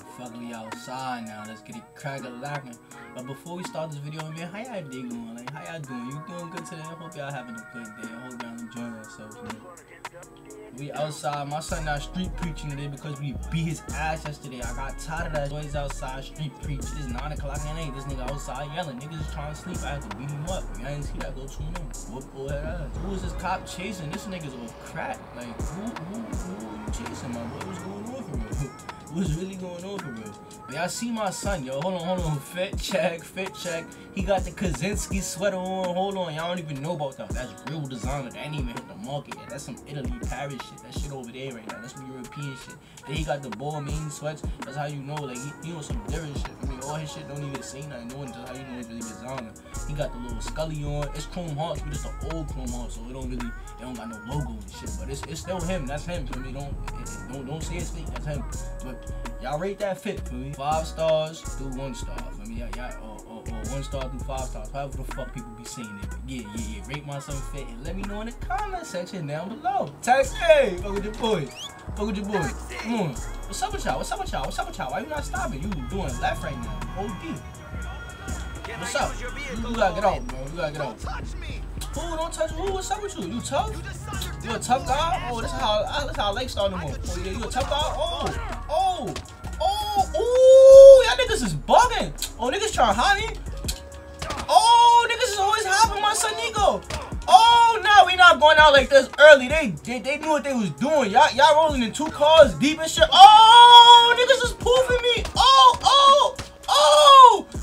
The fuck, we outside now. Let's get it crack-a-lackin'. But before we start this video, man, how y'all doing? Like, how y'all doing? You doing good today? I hope y'all having a good day. I hope y'all enjoying yourselves, man. We outside. My son not street preaching today because we beat his ass yesterday. I got tired of that boys outside street preach. It's 9 o'clock at night. This nigga outside yelling. Niggas is trying to sleep. I had to beat him up. You ain't see that. Go tune in. Whoop boy ass. Who is this cop chasing? This nigga's on crack. Like, who are you chasing, my boy? What's going on for you? What's really going on for real? But y'all see my son, yo. Hold on. Fit check, fit check. He got the Kaczynski sweater on. Hold on. Y'all don't even know about that. That's real designer. That ain't even hit the market yet. That's some Italy, Paris shit. That shit over there right now. That's some European shit. Then he got the Balmain sweats. That's how you know. Like, he on some different shit. I mean, all his shit don't even say nothing. No one tells how you know it's really designer. He got the little Scully on. It's Chrome Hearts. We just the old Chrome Hearts. So they don't got no logo and shit. But it's still him. That's him. So they don't say it's fake. That's him. But y'all rate that fit for me. 5 stars through 1 star. For me, or 1 star through 5 stars. However the fuck people be saying it. But yeah. Rate my son fit and let me know in the comment section down below. Text, hey, fuck with your boy. Fuck with your boy. Come on. What's up with y'all? What's up with y'all? What's up with y'all? Why you not stopping? You doing left right now. OD. What's up? You gotta get out, bro. You gotta get out. Who don't touch who? What's up with you? You tough? You a tough guy? Oh, that's how I like starting more. Oh yeah, you a tough guy? Oh, y'all niggas is bugging. Oh, niggas trying to hop me. Oh, niggas is always hopping my son Niko. Oh, no, we not going out like this early. They knew what they was doing. Y'all rolling in 2 cars deep and shit. Oh, niggas is poofing me. Oh.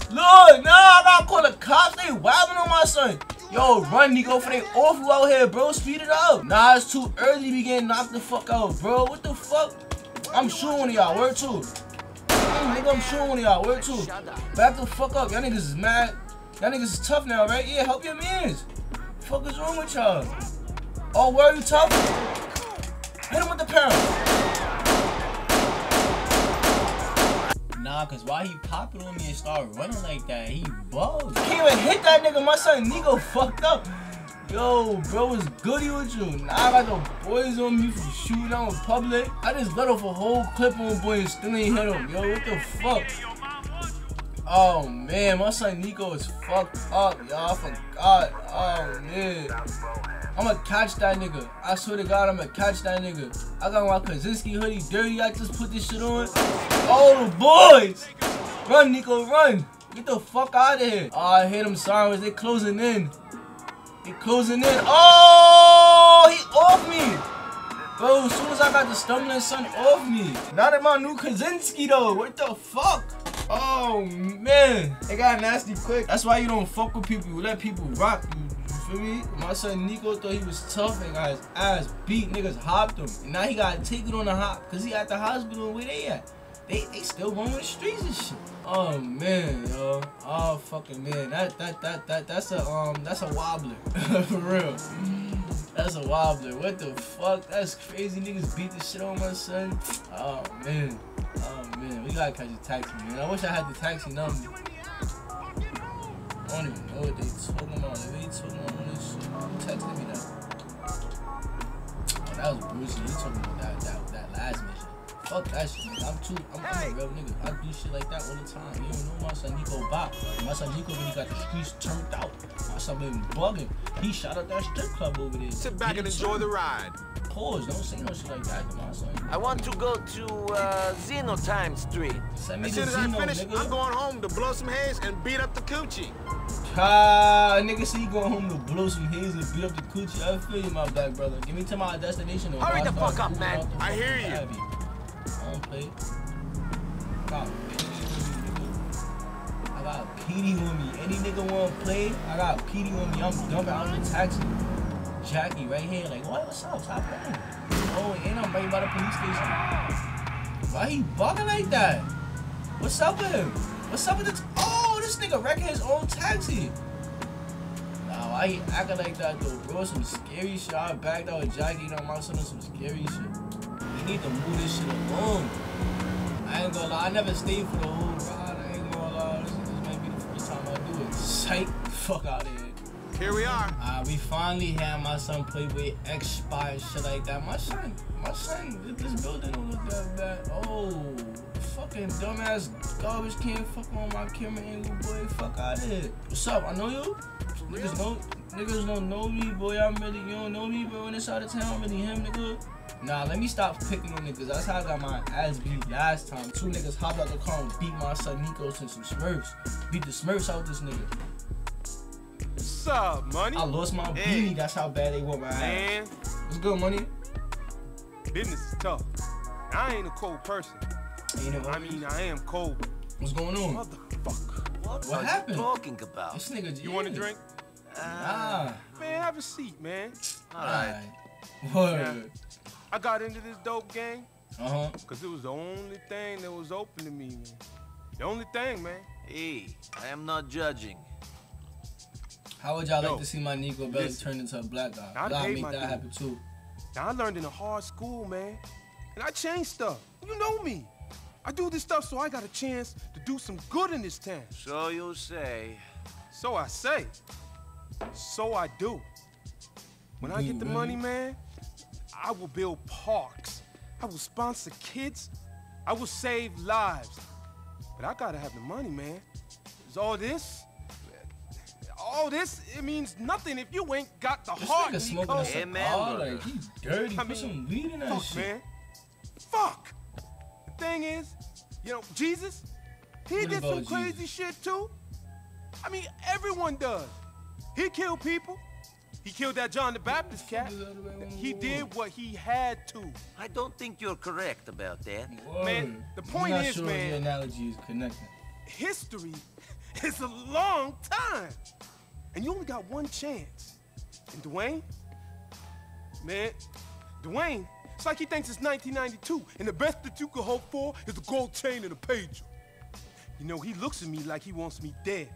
Lord, nah, I gotta call the cops. They wilding on my son. Yo, run, Niko, for they awful out here, bro. Speed it up. Nah, it's too early to be getting knocked the fuck out, bro. What the fuck? I'm shooting one of y'all. Word two. Nigga, I'm shooting one of y'all. Word two. Back the fuck up. Y'all niggas is mad. Y'all niggas is tough now, right? Yeah, help your mans. Fuck is wrong with y'all? Oh, where are you tough? Hit him with the pound. Nah, cause why he popping on me and start running like that? He bugged. Can't even hit that nigga. My son Niko fucked up. Yo, bro, what's goody with you? Nah, I got the boys on me from shooting out in public. I just let off a whole clip on boy and still ain't hit him. Yo, what the fuck? Oh, man, my son Niko is fucked up, y'all. I forgot. Oh, man. I'ma catch that nigga. I swear to God, I'ma catch that nigga. I got my Kaczynski hoodie dirty. I just put this shit on. Oh, the boys. Run, Niko, run. Get the fuck out of here. Oh, I hit them sirens. They closing in. He closing in. Oh, he off me. Bro, as soon as I got the stumbling son off me. Not in my new Kaczynski, though. What the fuck? Oh, man. It got nasty quick. That's why you don't fuck with people. You let people rock you. You feel me? My son Niko thought he was tough and got his ass beat. Niggas hopped him. And now he got to take it on the hop because he at the hospital. Where they at? They still going with the streets and shit. Oh man, yo. Oh fucking man. That's a wobbler. For real. That's a wobbler. What the fuck? That's crazy. Niggas beat the shit on my son. Oh man. Oh man. We gotta catch a taxi, man. I wish I had the taxi number. I don't even know what they talking about. They talking about this shit. Texting me that. Oh, that was bruising. You talking about that last mission. Fuck that shit, nigga. I'm a real nigga. I do shit like that all the time. You don't know my son Niko Bop. My son Niko really got the streets turned out. My son been bugging. He shot up that strip club over there. Sit back and enjoy the ride. Pause. Don't say no shit like that to my son. I want to go to Xeno Time Street. Send me as soon as I finish, nigga. I'm going home to blow some haze and beat up the coochie. Ah, nigga, see you going home to blow some haze and beat up the coochie. I feel you, my black brother. Give me to my destination. Hurry the fuck up, man. I hear you. I don't play. I got Petey on me. Any nigga wanna play? I got Petey on me. I'm dumping out in the taxi. Jackie right here, like, what? What's up? Stop playing. Oh, and I'm right by the police station. Why he bugging like that? What's up with him? What's up with this? Oh, this nigga wrecking his own taxi. Nah, why he acting like that though, bro? Some scary shit. I backed out with Jackie and I'm also doing some scary shit. I need to move this shit along. I ain't gonna lie, I never stayed for the whole ride. I ain't gonna lie, this might be the first time I do it. Psych, fuck out of here. Here we are. We finally had my son play with X-Spy and shit like that. My son, this building don't look that bad. Oh, fuck. fucking dumbass garbage can. Fuck on my camera angle, boy. Fuck out of here. What's up? I know you. Niggas don't know me, boy. I'm really, you don't know me, but when it's out of town, I'm really him, nigga. Nah, let me stop picking on niggas. That's how I got my ass beat last time. Two niggas hopped out the car and beat my son Niko since some Smurfs. Beat the Smurfs out this nigga. What's up, money? I lost my beanie. That's how bad they wore my ass. What's good, money? Business is tough. I ain't a cold person. I am cold. What's going on? Motherfucker. What happened? Talking about? This nigga, you want a drink? Nah. Man, have a seat, man. Alright. Word. I got into this dope game because it was the only thing that was open to me, man. The only thing, man. Hey, I am not judging. How would y'all like to see my Niko Bellic turn into a black guy? I'd make that happen too. Now, I learned in a hard school, man. And I changed stuff. You know me. I do this stuff so I got a chance to do some good in this town. So you say. So I say. So I do. When I get the money, man, I will build parks. I will sponsor kids. I will save lives. But I gotta have the money, man. There's all this, it means nothing if you ain't got the heart. This nigga smoking a cigar, like, he's dirty. Put some weed in that shit. Fuck, man. Fuck. The thing is, you know, Jesus, he did some crazy shit too. I mean, everyone does. He killed people. He killed that John the Baptist cat. He did what he had to. I don't think you're correct about that. Whoa. Man, the point is, sure, man, your analogy is connected. History is a long time. And you only got one chance. And Dwayne, man, Dwayne, it's like he thinks it's 1992, and the best that you could hope for is a gold chain and a pager. You know, he looks at me like he wants me dead.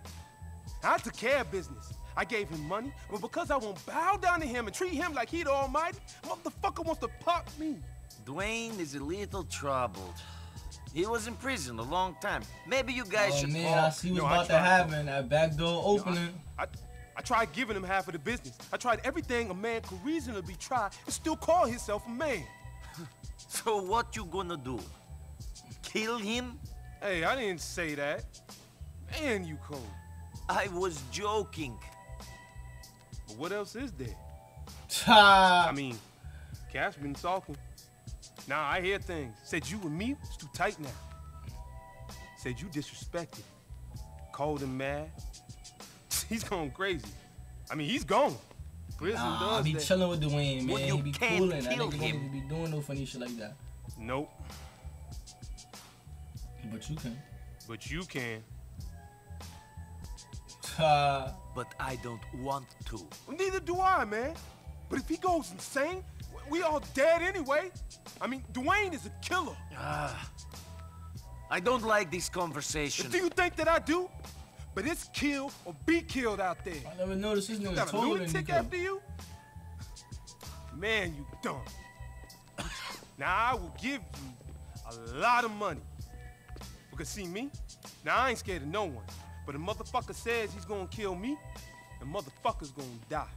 I took care of business. I gave him money, but because I won't bow down to him and treat him like he the almighty, motherfucker wants to pop me. Dwayne is a little troubled. He was in prison a long time. Maybe you guys should man, I see what's about to happen. That back door opening. I tried giving him half of the business. I tried everything a man could reasonably try and still call himself a man. So what you gonna do? Kill him? Hey, I didn't say that. Man, you cold. I was joking. But what else is there? I mean, Cash been talking. Now I hear things. Said you and me was too tight now. Said you disrespected. Cold and mad. He's going crazy. I mean, he's gone. Prison does be chilling with Dwayne, man. He be cooling. I think he be doing no funny shit like that. Nope. But you can. But you can. But I don't want to. Neither do I, man. But if he goes insane, we all dead anyway. I mean, Dwayne is a killer. I don't like this conversation. But do you think that I do? But it's kill or be killed out there. I never noticed this nigga got a lunatic after you? Man, you dumb. Now, I will give you a lot of money. Because see me? Now, I ain't scared of no one. But a motherfucker says he's gonna kill me, the motherfucker's gonna die.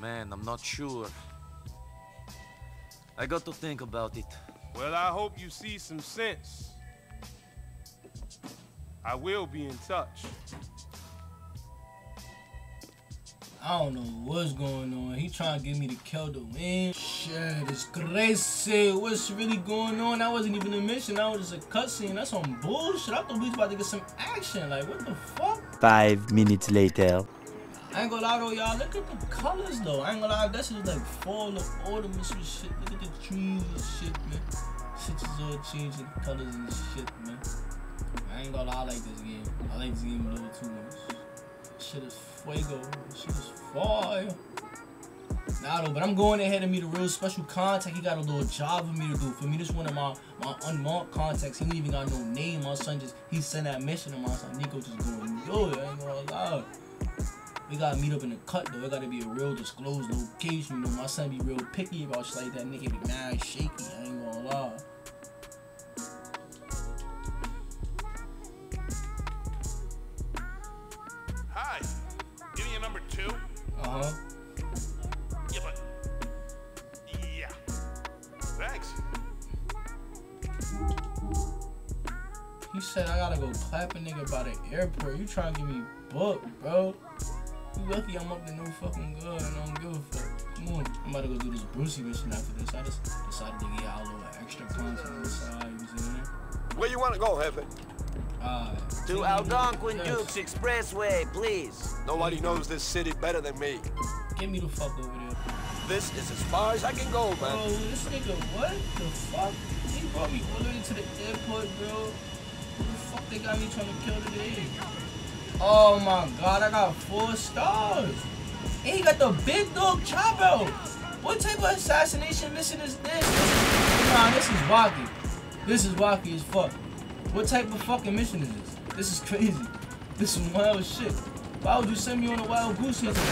Man, I'm not sure. I got to think about it. Well, I hope you see some sense. I will be in touch. I don't know what's going on. He trying to get me to kill the wind. Shit, it's crazy. What's really going on? That wasn't even a mission. That was just a cutscene. That's some bullshit. I thought we was about to get some action. Like, what the fuck? 5 minutes later. I ain't gonna lie though, y'all. Look at the colors though. I ain't gonna lie. That's just like fall of autumn and some shit. Look at the trees and shit, man. Shit is all changing the colors and shit, man. I ain't gonna lie. I like this game. I like this game a little too much. Shit is fuego. Shit is fire. Nah, though, but I'm going ahead and meet a real special contact. He got a little job for me to do. For me, this one of my unmarked contacts. He ain't even got no name. My son just, he sent that mission to my son. Niko just going, yo, I ain't gonna lie. We gotta meet up in the cut, though. It gotta be a real disclosed location. You know, my son be real picky about shit like that. Nigga be mad shaky. I ain't gonna lie. Hi. Give me a number 2. Yeah, but He said I gotta go clap a nigga by the airport. You trying to get me booked, bro. You lucky I'm up to no fucking good and I don't give a fuck. Come on. I'm about to go do this Brucey mission after this. I just decided to get out a little extra content on the side. Where you wanna go, Hefe? To Algonquin Dukes Expressway, please. Nobody knows this city better than me. Get me the fuck over there. This is as far as I can go, man. Bro, this nigga, what the fuck? He brought me all the way to the airport, bro. Who the fuck they got me trying to kill today? Oh my god, I got 4 stars. And he got the big dog Chavo. What type of assassination mission is this? Nah, this is wacky. This is wacky as fuck. What type of fucking mission is this? This is crazy. This is wild shit. Why would you send me on a wild goose here today?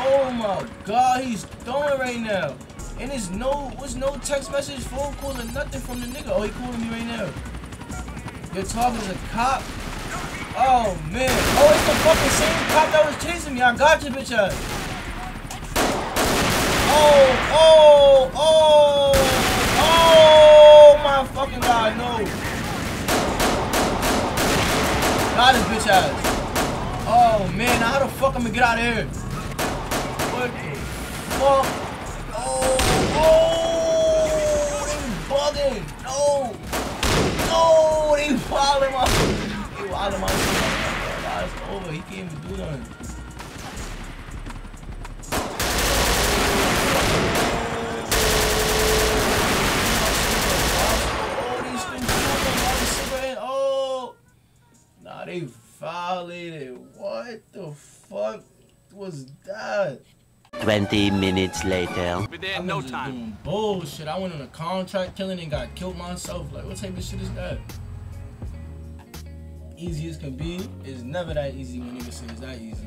Oh my god, he's throwing right now. And there's no text message, phone call, or nothing from the nigga. Oh, he calling me right now. Your target is a cop. Oh man. Oh, it's the fucking same cop that was chasing me. I got you, bitch ass. Oh, oh, oh, oh my fucking god, no. Got his bitch ass. Oh man, now how the fuck I'm gonna get out of here? What the fuck? Oh, oh, they bugging. No, no, they wilding my shit. They wilding my shit. Nah, it's over. He can't even do nothing. They violated. What the fuck was that? 20 minutes later. In no time. Doing bullshit. I went on a contract killing and got killed myself. Like, what type of shit is that? Easy as can be. It's never that easy when niggas say it's that easy.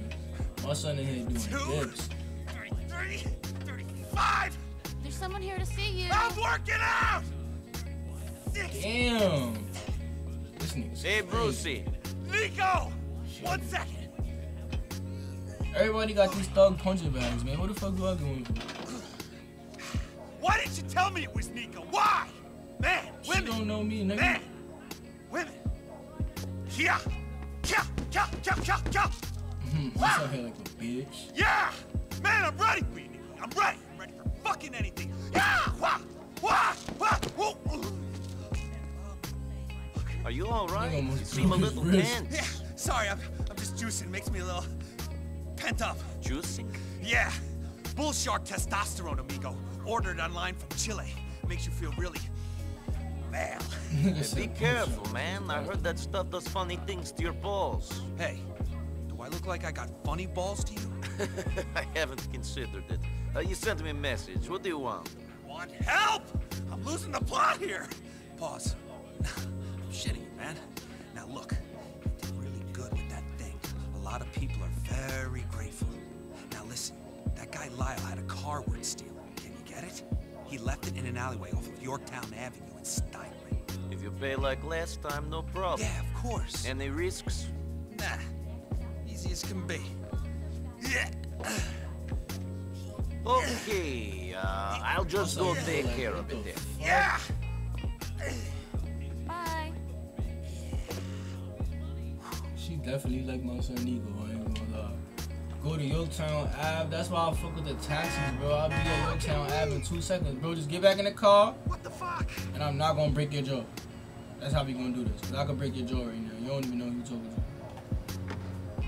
My son in here doing 2 dips. 30, 35. There's someone here to see you. I'm working out. Damn. This nigga's hey, Brucey. Niko! 1 second! Everybody got these thug puncher bags, man. What the fuck do I doing? Why didn't you tell me it was Niko? Why? Man, women! You don't know me, nigga. Man, women! Yeah! Yeah! Yeah! Yeah! Yeah! Yeah! I'm here like a bitch. Yeah! Man, I'm ready for you, nigga. I'm ready. I'm ready for fucking anything. Yeah! Wah! Wah! Wah! Wah! Are you all right? You seem a little tense. Yeah, sorry, I'm just juicing. It makes me a little pent up. Juicing? Yeah. Bullshark testosterone, amigo. Ordered online from Chile. Makes you feel really male. Be careful, man. I heard that stuff does funny things to your balls. Hey, do I look like I got funny balls to you? I haven't considered it. You sent me a message. What do you want? Want help? I'm losing the plot here. Pause. Shitty, man. Now look, you did really good with that thing. A lot of people are very grateful. Now listen, that guy Lyle had a car worth stealing. Can you get it? He left it in an alleyway off of Yorktown Avenue in Steinway. If you pay like last time, no problem. Yeah, of course. Any risks? Nah. Easy as can be. Yeah. Okay, I'll just go take care of it then. Yeah! Definitely like my son Niko, I ain't gonna lie. Go to Yorktown Ave. That's why I fuck with the taxis, bro. I'll be at Yorktown Ave in 2 seconds, bro. Just get back in the car. What the fuck? And I'm not gonna break your jaw. That's how we gonna do this. Cause I can break your jaw right now. You don't even know who talking to.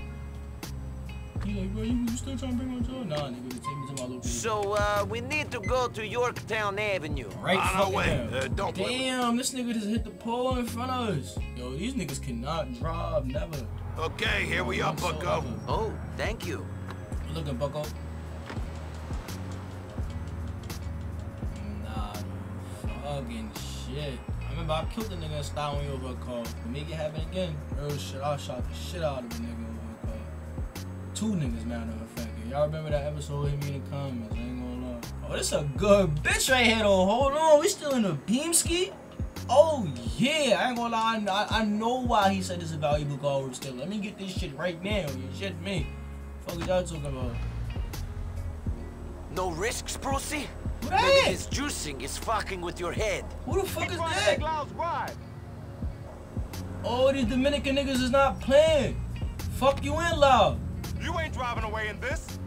You like, bro, you still trying to break my jaw? Nah, nigga, take me to my little baby. So, we need to go to Yorktown Avenue. Right fucking now. Don't damn, this nigga just hit the pole in front of us. Yo, these niggas cannot drive, never. Okay, here we are, Bucko. Oh, thank you. You looking, Bucko? Nah, fucking shit. I remember I killed the nigga and style me over a car. If make it happen again, oh shit, I shot the shit out of the nigga over a car. 2 niggas, matter of fact. Y'all remember that episode? Hit me in the comments. I ain't gonna lie. Oh, this a good bitch right here, though. Hold on, we still in the Beamski? Oh yeah, I ain't gonna lie, I know why he said this is a valuable car worth stealing. Let me get this shit right now, you shit me. Fuck is y'all talking about? No risks, Brucey? Who that? Maybe his juicing is fucking with your head. Who the fuck is that? All these Dominican niggas is not playing. Fuck you in love. You ain't driving away in this.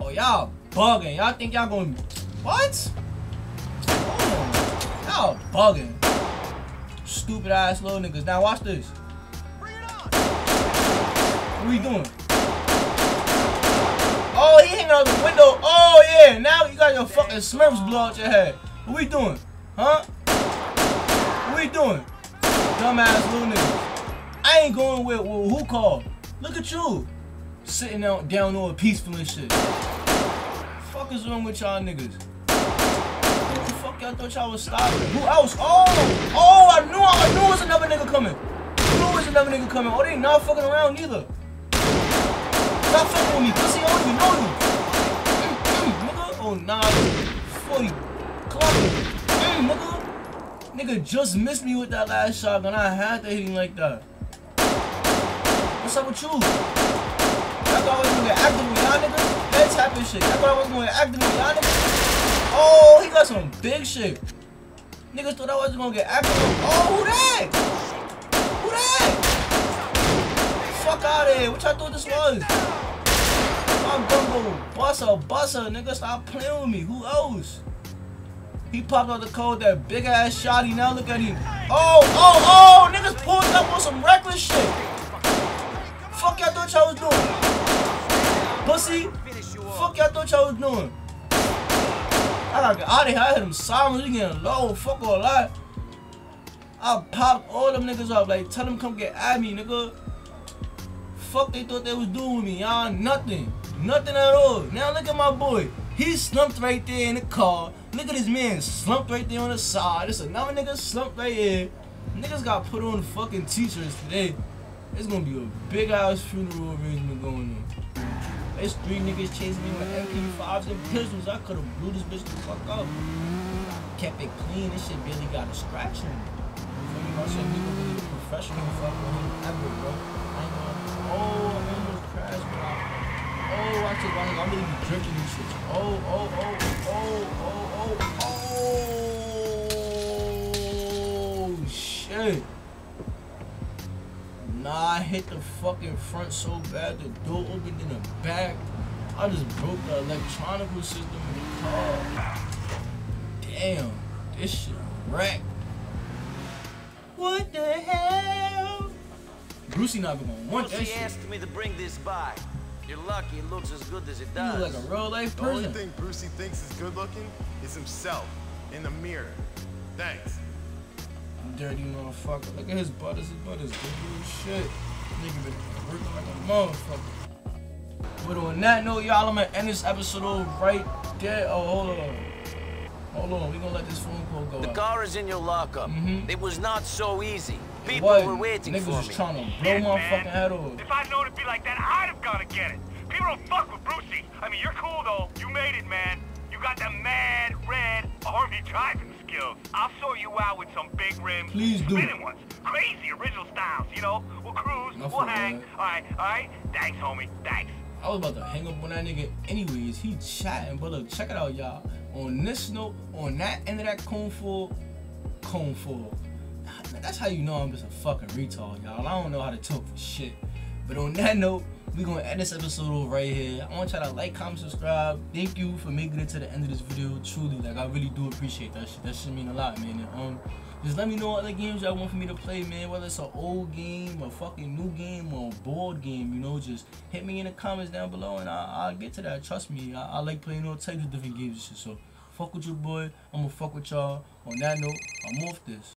Oh, y'all bugging. Y'all think y'all going... What? Oh, y'all bugging. Stupid ass little niggas. Now watch this. Bring it on. What are you doing? Oh, he hanging out the window. Oh, yeah. Now you got your fucking Smurfs blow out your head. What we doing? Huh? What we doing? Dumbass little niggas. I ain't going with who called. Look at you. Sitting out down all peaceful and shit. What the fuck is wrong with y'all niggas? What the fuck y'all thought y'all was stopping? Who else? Oh! Oh, I knew it was another nigga coming. Oh, they not fucking around neither. Stop fucking with me, pussy. Oh, you know you. Nigga. Oh, nah. 40. Clock it. Nigga. Nigga just missed me with that last shotgun. I had to hit him like that. What's up with you? I thought I was gonna get active with y'all niggas. Head tapping shit. I thought I was gonna get active with y'all niggas. Oh, he got some big shit. Niggas thought I wasn't gonna get active. Oh, who that? Who that? Fuck out of here. What y'all thought this was? I'm gonna go bust her. Nigga, stop playing with me. Who else? He popped out the cold, that big ass shotty. Now look at him. Oh, niggas pulled up on some reckless shit. Fuck y'all thought y'all was doing. Pussy. Fuck y'all thought y'all was doing. I gotta get out of here. I hit him silently, getting low. Fuck all that. I popped all them niggas up. Like, tell them come get at me, nigga. Fuck they thought they was doing with me, y'all. Nothing. Nothing at all. Now look at my boy. He slumped right there in the car. Look at this man slumped right there on the side. There's another nigga slumped right here. Niggas got put on fucking t-shirts today. It's gonna be a big ass funeral arrangement going on. There's three niggas chasing me with MP5s and pistols. I could've blew this bitch the fuck up. Kept it clean. This shit barely got a scratch on it. Feel me? My shit really professional fucking ever, bro. I ain't gonna... Oh, I almost crashed, bro. Oh, watch it, watch it. I'm gonna be drinking this shit. Oh, shit. Nah, I hit the fucking front so bad, the door opened in the back. I just broke the electronic system in the car. Damn, this shit wrecked. What the hell? Brucey not gonna want that shit. Brucey asked me to bring this by. You're lucky it looks as good as it does. You look like a real life person. The only thing Brucey thinks is good looking is himself in the mirror. Thanks. Dirty motherfucker. Look at his butt. His butt is good as shit. Nigga been working like a motherfucker. But on that note, y'all, I'm gonna end this episode right there. Oh, hold on. We gonna let this phone call go. The car is in your lockup. It was not so easy. People were waiting for me. Niggas was trying to blow my fucking head off. If I'd known it'd be like that, I'd have gone to get it. People don't fuck with Brucey. I mean, you're cool, though. You made it, man. You got the mad, red, army driving skills. I'll sort you out with some big rims. Please do. Spinning ones. Crazy original styles, you know? We'll cruise, we'll hang. All right. Thanks, homie. Thanks. I was about to hang up on that nigga anyways. He chatting, but look, check it out, y'all. On this note, on that end of that cone full. That's how you know I'm just a fucking retard, y'all. I don't know how to talk for shit. But on that note, we're going to end this episode over right here. I want y'all to like, comment, subscribe. Thank you for making it to the end of this video. Truly, like, I really do appreciate that shit. That shit mean a lot, man. And, just let me know what other games y'all want for me to play, man. Whether it's an old game, a fucking new game, or a board game, you know, just hit me in the comments down below and I'll get to that. Trust me, I like playing all types of different games and shit. So, fuck with your boy. I'm going to fuck with y'all. On that note, I'm off this.